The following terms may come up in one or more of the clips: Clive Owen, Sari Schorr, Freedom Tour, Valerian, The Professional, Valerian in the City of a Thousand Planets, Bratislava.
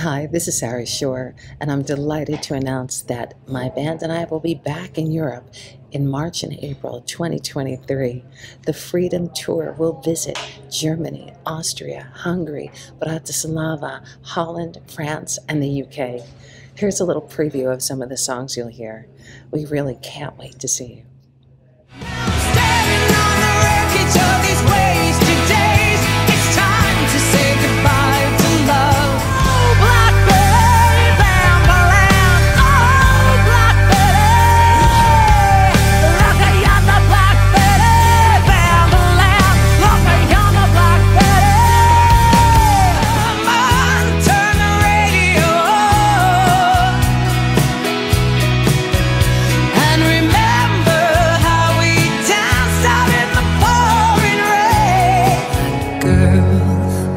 Hi, this is Sari Schorr, and I'm delighted to announce that my band and I will be back in Europe in March and April 2023. The Freedom Tour will visit Germany, Austria, Hungary, Bratislava, Holland, France, and the UK. Here's a little preview of some of the songs you'll hear. We really can't wait to see you.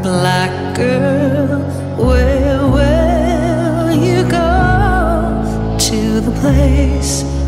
Black girl, where will you go to the place